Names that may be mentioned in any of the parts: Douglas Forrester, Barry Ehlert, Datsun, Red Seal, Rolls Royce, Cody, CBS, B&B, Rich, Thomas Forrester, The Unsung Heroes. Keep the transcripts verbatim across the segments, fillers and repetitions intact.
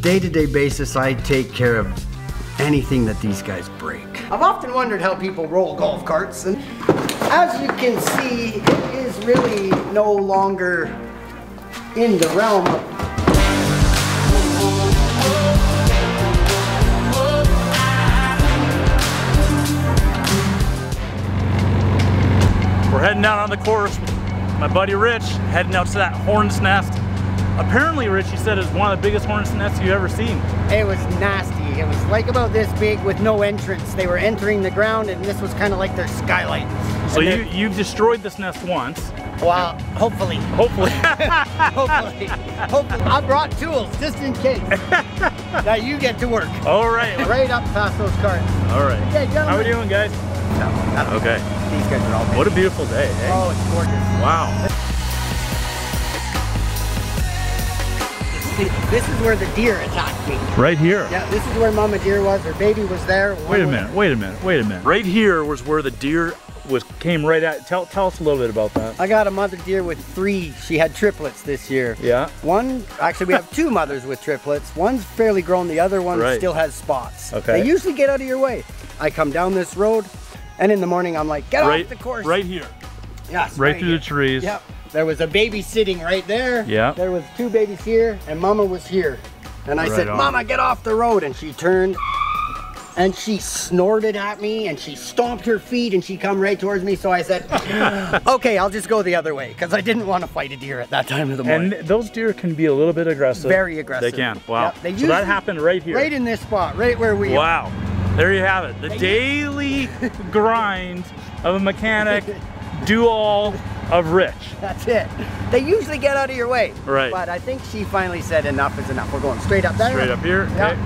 day-to-day basis, I take care of anything that these guys break. I've often wondered how people roll golf carts, and as you can see, it is really no longer in the realm of We're heading out on the course. My buddy Rich, heading out to that hornet's nest. Apparently, Rich, you said, is one of the biggest hornet's nests you've ever seen. It was nasty. It was like about this big with no entrance. They were entering the ground, and this was kind of like their skylight. So you, you've destroyed this nest once. Well, hopefully. Hopefully. hopefully. Hopefully. I brought tools, just in case. Now you get to work. All right. Right up past those carts. All right. Okay, how we doing, guys? No, no. Okay. These guys are all busy. What a beautiful day, eh? Oh, it's gorgeous. Wow. This is where the deer attacked me. Right here? Yeah, this is where Mama Deer was. Her baby was there. Wait a minute, wait a minute, wait a minute. Right here was where the deer was came right at. Tell, tell us a little bit about that. I got a mother deer with three. She had triplets this year. Yeah. One, actually we have two mothers with triplets. One's fairly grown, the other one right. still has spots. Okay. They usually get out of your way. I come down this road, and in the morning, I'm like, get right, off the course. Right here. Yes, right, right through here. The trees. Yep. There was a baby sitting right there. Yeah. There was two babies here, and Mama was here. And I right said, on. Mama, get off the road. And she turned, and she snorted at me, and she stomped her feet, and she come right towards me. So I said, okay, I'll just go the other way, because I didn't want to fight a deer at that time of the morning. And those deer can be a little bit aggressive. Very aggressive. They can. Wow. Yep. They so that happened right here. Right in this spot, right where we wow. are. Wow. There you have it. The daily grind of a mechanic, do-all of Rich. That's it. They usually get out of your way. Right. But I think she finally said enough is enough. We're going straight up there. Straight up here. Yep. Okay.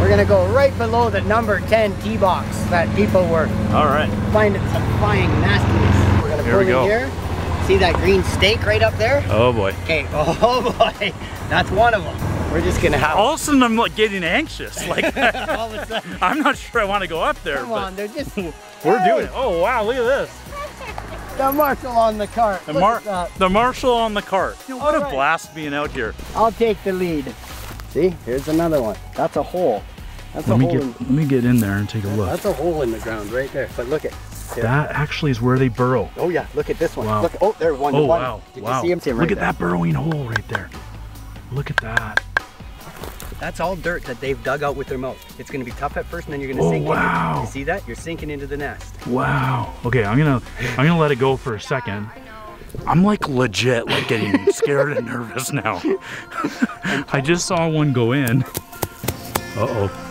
We're going to go right below the number ten tee box that people were All right. finding some fine nastiness. We're going to pull in go. here. See that green stake right up there? Oh boy. Okay. Oh boy. That's one of them. We're just gonna have. All of a sudden, I'm like getting anxious. Like, all of a sudden. I'm not sure I want to go up there. Come but on, they're just. We're hey. doing it. Oh wow, look at this. The marshal on the cart. The, mar the marshal on the cart. Dude, what all a right. blast being out here. I'll take the lead. See, here's another one. That's a hole. That's let a me hole. Get, in let me get in there and take a look. That's a hole in the ground right there. But look at. Here. That actually is where they burrow. Oh yeah, look at this one. Wow. Look. Oh, there's one. Oh one. wow. Did wow. you see him? Right look at there. that burrowing hole right there. Look at that. That's all dirt that they've dug out with their mouth. It's gonna be tough at first and then you're gonna oh, sink wow. in. You see that? You're sinking into the nest. Wow. Okay, I'm gonna I'm gonna let it go for a second. I'm like legit like getting scared and nervous now. I just saw one go in. Uh-oh.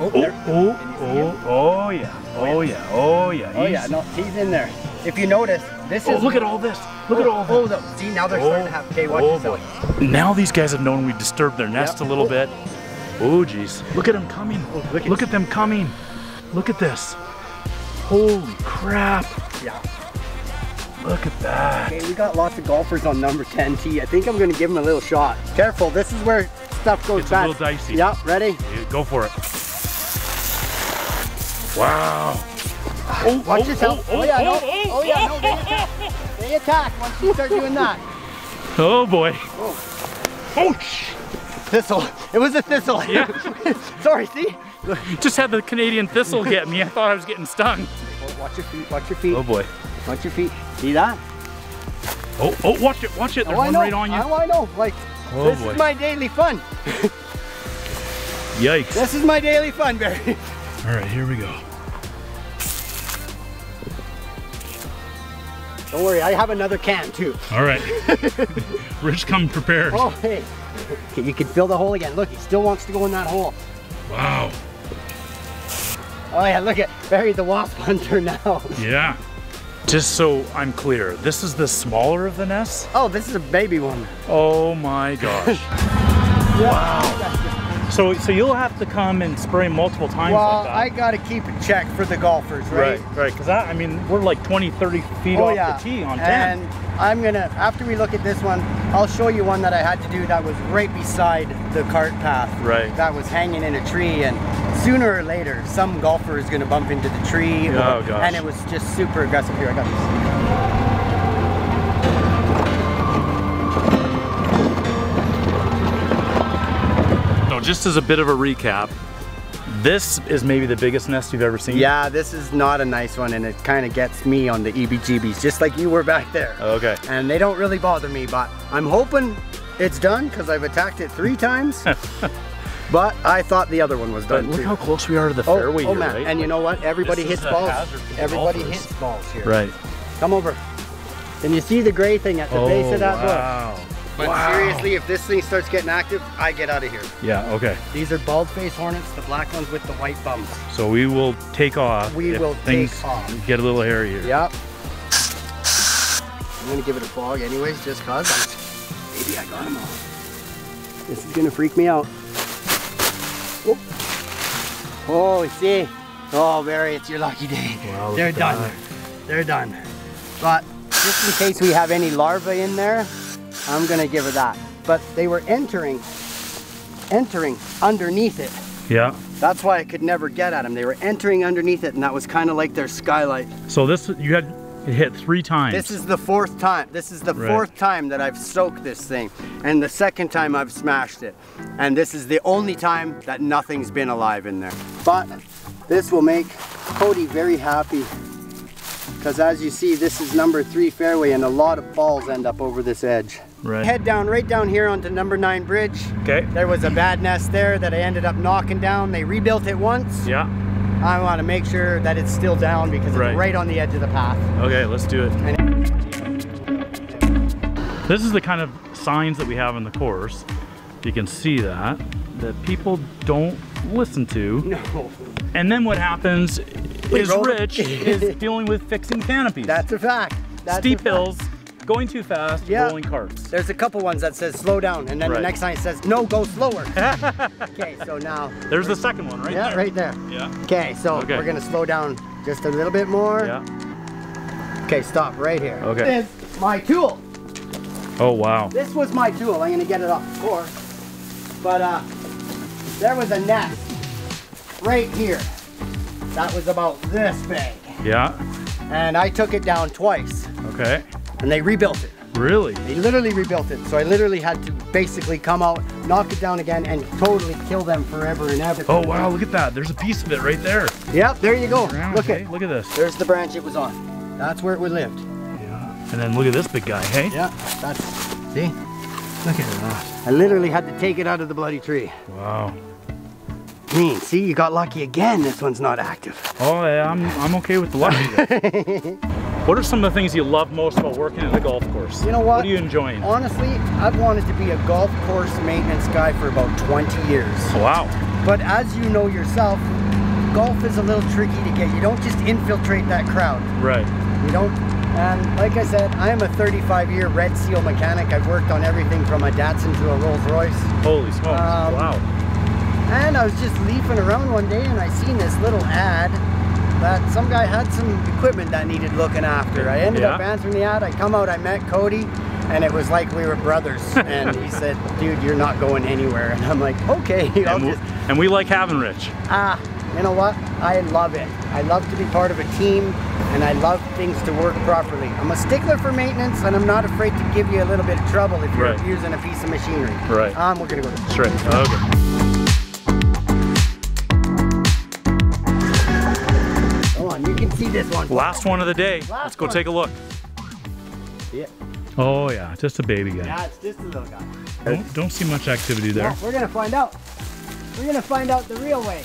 Oh, oh, oh, oh, oh yeah. Oh yeah. Oh yeah. Oh yeah, no, he's in there. If you notice, this is. Oh, look at all this. Look oh, at all this. Oh, the, see, now they're oh, starting to have. Okay, watch oh, yourself. Now these guys have known we disturbed their nest yep. a little oh. bit. Oh, geez. Look at them coming. Oh, look at, look at them coming. Look at this. Holy crap. Yeah. Look at that. Okay, we got lots of golfers on number ten tee. I think I'm going to give them a little shot. Careful, this is where stuff goes it's bad. It's a little dicey. Yep, ready? Yeah, go for it. Wow. Oh, watch oh, yourself. Oh, oh, oh, yeah, no. Oh, yeah, no. They attack. They attack once you start doing that. Oh, boy. Oh. oh. Thistle. It was a thistle. Yeah. Sorry, see? Just had the Canadian thistle get me. I thought I was getting stung. Oh, watch your feet. Watch your feet. Oh, boy. Watch your feet. See that? Oh, oh, watch it. Watch it. There's oh, one right on you. Oh, I know. Like, oh, this boy. is my daily fun. Yikes. This is my daily fun, Barry. All right, here we go. Don't worry, I have another can too. All right. Rich, come prepared. Oh, hey. Okay, you can fill the hole again. Look, he still wants to go in that hole. Wow. Oh yeah, look at Barry the wasp hunter now. Yeah. Just so I'm clear, this is the smaller of the nests? Oh, this is a baby one. Oh my gosh. Wow. So, so you'll have to come and spray multiple times well, like that? Well, I gotta keep a check for the golfers, right? Right, right, because I, I mean, we're like twenty, thirty feet oh, off yeah. the tee on ten. And I'm gonna, after we look at this one, I'll show you one that I had to do that was right beside the cart path. Right. That was hanging in a tree, and sooner or later, some golfer is gonna bump into the tree. Oh, or, gosh. And it was just super aggressive. Here, I got this. just as a bit of a recap, this is maybe the biggest nest you've ever seen. Yeah, this is not a nice one, and it kind of gets me on the E B G Bs, just like you were back there. Okay. And they don't really bother me, but I'm hoping it's done because I've attacked it three times. But I thought the other one was done. But look too. How close we are to the oh, fairway. Oh man, right? And you know what? Everybody this hits balls. Everybody golfers. hits balls here. Right. Come over. And you see the gray thing at the oh, base of that wow. bush. But wow. seriously, if this thing starts getting active, I get out of here. Yeah, okay. These are bald face hornets, the black ones with the white bums. So we will take off. We will take off. Get a little hairy here. Yep. I'm gonna give it a fog anyways, just cause. I'm, maybe I got them all. This is gonna freak me out. Oh, oh you see? Oh, Barry, it's your lucky day. Well, They're done. done. They're done. But just in case we have any larvae in there, I'm gonna give her that. But they were entering, entering underneath it. Yeah. That's why I could never get at them. They were entering underneath it, and that was kind of like their skylight. So this, you had it hit three times. This is the fourth time. This is the right. fourth time that I've soaked this thing. And the second time I've smashed it. And this is the only time that nothing's been alive in there. But this will make Cody very happy. Because as you see, this is number three fairway, and a lot of balls end up over this edge. Right. Head down right down here onto number nine bridge. Okay. There was a bad nest there that I ended up knocking down. They rebuilt it once. Yeah. I want to make sure that it's still down because right. it's right on the edge of the path. Okay, let's do it. And this is the kind of signs that we have in the course. You can see that, that people don't listen to. No. And then what happens is Rich is dealing with fixing canopies. That's a fact. That's Steep a fact. hills, going too fast, yeah. rolling carts. There's a couple ones that says slow down, and then right. the next sign says, no, go slower. Okay, so now. There's the second one right yeah, there. Yeah, right there. Yeah. Okay, so okay. we're gonna slow down just a little bit more. Yeah. Okay, stop right here. Okay. This is my tool. Oh, wow. This was my tool. I'm gonna get it off the course. But uh, there was a nest right here. That was about this big. Yeah. And I took it down twice. Okay. And they rebuilt it. Really? They literally rebuilt it. So I literally had to basically come out, knock it down again, and totally kill them forever and ever. Oh wow, look at that. There's a piece of it right there. Yep, there you go. Look at look at this. There's the branch it was on. That's where it would lived. Yeah. And then look at this big guy, hey? Yeah, that's see? Look at that. I literally had to take it out of the bloody tree. Wow. Mean. See, you got lucky again. This one's not active. Oh, yeah, I'm, I'm okay with the lucky. What are some of the things you love most about working at a golf course? You know what? What are you enjoying? Honestly, I've wanted to be a golf course maintenance guy for about twenty years. Wow. But as you know yourself, golf is a little tricky to get. You don't just infiltrate that crowd. Right. You don't. And like I said, I am a thirty-five year Red Seal mechanic. I've worked on everything from a Datsun to a Rolls Royce. Holy smokes. Um, wow. And I was just leafing around one day and I seen this little ad that some guy had some equipment that needed looking after. I ended yeah. up answering the ad. I come out, I met Cody, and it was like we were brothers. And he said, dude, you're not going anywhere. And I'm like, okay. And, we, and we like having Rich. Ah, you know what? I love it. I love to be part of a team and I love things to work properly. I'm a stickler for maintenance and I'm not afraid to give you a little bit of trouble if you're right. using a piece of machinery. Right. Um, we're gonna go to That's right. Okay. You can see this one. Last one of the day. Last Let's go one. take a look. Yeah. Oh yeah, just a baby guy. Yeah, it's just a little guy. Don't, don't see much activity there. Yeah, we're gonna find out. We're gonna find out the real way.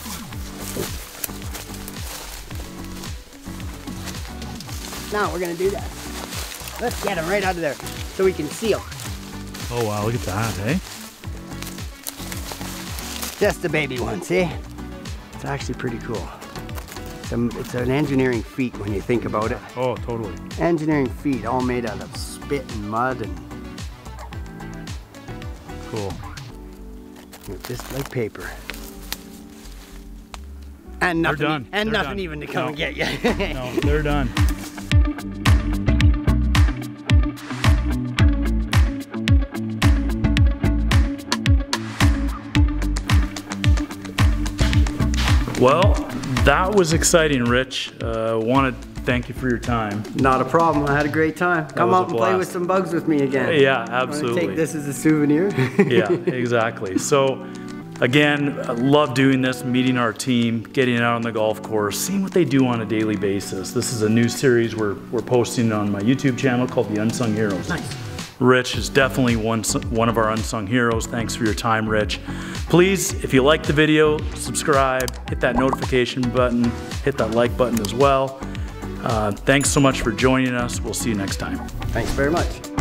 Now we're gonna do that. Let's get him right out of there so we can see him. Oh wow, look at that, eh? Just a baby one, see? It's actually pretty cool. It's an engineering feat when you think about it. Oh, totally. Engineering feat, all made out of spit and mud and... Cool. Just like paper. And nothing, they're done. And they're nothing done. even to come no. and get you. No, they're done. Well, that was exciting, Rich. Uh, wanted to thank you for your time. Not a problem. I had a great time. That Come out and play with some bugs with me again. Yeah, absolutely. Take this as a souvenir. Yeah, exactly. So Again, I love doing this, meeting our team, getting out on the golf course, seeing what they do on a daily basis. This is a new series we're, we're posting on my YouTube channel called The Unsung Heroes. Nice. Rich is definitely one, one of our unsung heroes. Thanks for your time, Rich. Please, if you liked the video, subscribe, hit that notification button, hit that like button as well. Uh, thanks so much for joining us. We'll see you next time. Thanks very much.